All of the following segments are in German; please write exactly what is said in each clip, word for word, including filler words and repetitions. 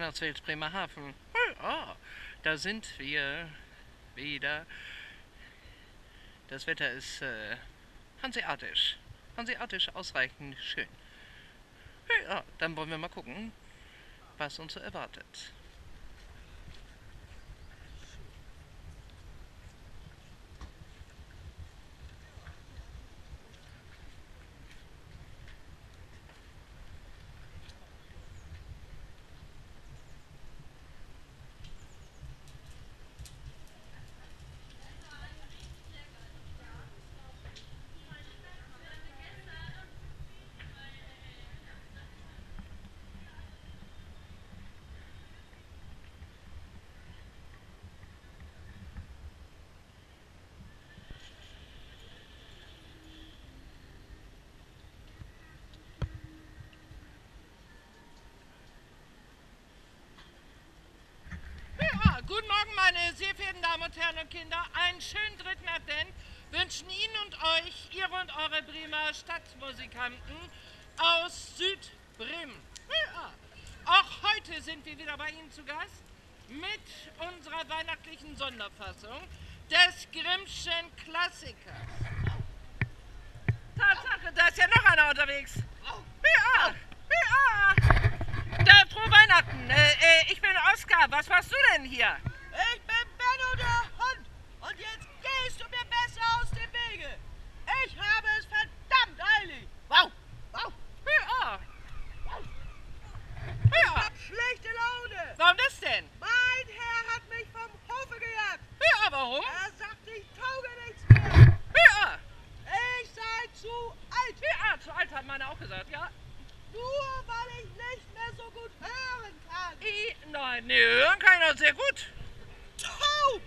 Weihnachtswelt Bremerhaven. Oh, da sind wir wieder. Das Wetter ist äh, hanseatisch. Hanseatisch ausreichend schön. Ja, dann wollen wir mal gucken, was uns so erwartet. Guten Morgen, meine sehr verehrten Damen und Herren und Kinder. Einen schönen dritten Advent wünschen Ihnen und euch, Ihre und eure Bremer Stadtmusikanten aus Südbremen. Ja. Auch heute sind wir wieder bei Ihnen zu Gast mit unserer weihnachtlichen Sonderfassung des Grimmschen Klassikers. Tatsache, da ist ja noch einer unterwegs. Ja. Da, frohe Weihnachten. Äh, ich bin Oskar. Was machst du denn hier? Ich bin Benno der Hund und jetzt gehst du mir besser aus dem Wege. Ich habe es verdammt eilig. Wow, wow. Ja. Ich ja. hab schlechte Laune. Warum das denn? Mein Herr hat mich vom Hofe gejagt. Ja, warum? Er sagt, ich tauge nichts mehr. Ja. Ich sei zu alt. Ja, zu alt hat meine auch gesagt, ja. Nur weil ich nicht mehr so gut hören kann. I, nein, nee, hören kann ich noch sehr gut. Taub!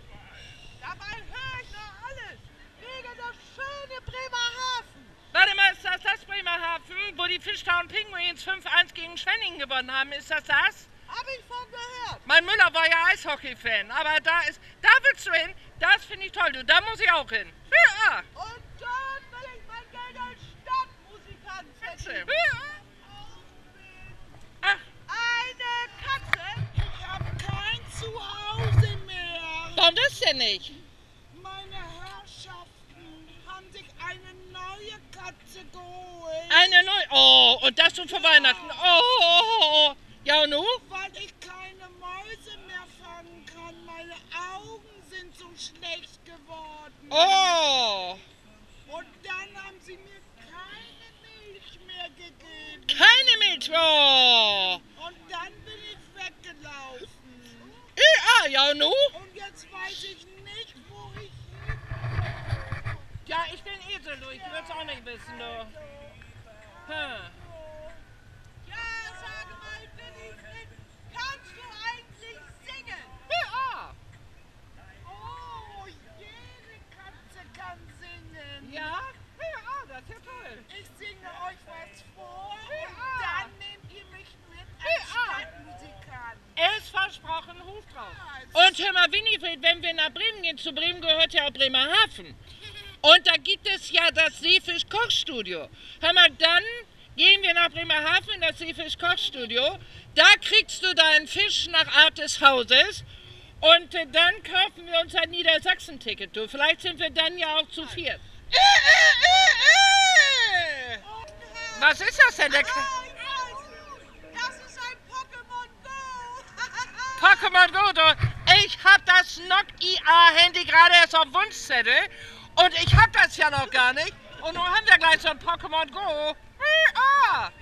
Dabei höre ich noch alles. Wegen das schöne Bremerhaven. Warte mal, ist das das Bremerhaven, wo die Fishtown Pinguins fünf eins gegen Schwenningen gewonnen haben? Ist das das? Hab ich von gehört. Mein Müller war ja Eishockey-Fan, aber da ist, da willst du hin, das finde ich toll. Du, da muss ich auch hin. Ja. Und dort will ich mein Geld als Stadtmusikant verdienen. Ja. Warum das denn nicht? Meine Herrschaften haben sich eine neue Katze geholt. Eine neue? Oh, und das schon vor ja. Weihnachten? Oh, oh, oh, oh. Ja, und nun? Weil ich keine Mäuse mehr fangen kann. Meine Augen sind so schlecht geworden. Oh. Und dann haben sie mir keine Milch mehr gegeben. Keine Milch? Oh. Und dann bin ich weggelaufen. Ja, ja, nun? Jetzt weiß ich nicht, wo ich hin bin. Ja, ich bin eh so durch. Ich würde es auch nicht wissen, du. Hm. Ja, sag mal, Winnifred, kannst du eigentlich singen? Ja. Oh, jede Katze kann singen. Ja? Ja, das ist ja toll. Ich singe euch was vor ja. und dann nehmt ihr mich mit als ja. Stadtmusikant. Es versprochen, Huf drauf. Und hör mal, Winnifred, wenn wir nach Bremen gehen, zu Bremen gehört ja auch Bremerhaven. Und da gibt es ja das Seefischkochstudio. Hör mal, dann gehen wir nach Bremerhaven in das Seefischkochstudio. Da kriegst du deinen Fisch nach Art des Hauses. Und äh, dann kaufen wir uns ein Niedersachsen-Ticket. Du, vielleicht sind wir dann ja auch zu viert. Äh, äh, äh, äh. Was ist das denn? Der ah, ich weiß. Das ist ein Pokémon Go. Pokémon Go, doch. Ich habe das Nokia-Handy gerade erst auf Wunschzettel und ich habe das ja noch gar nicht. Und nun haben wir gleich so ein Pokémon Go. Ja.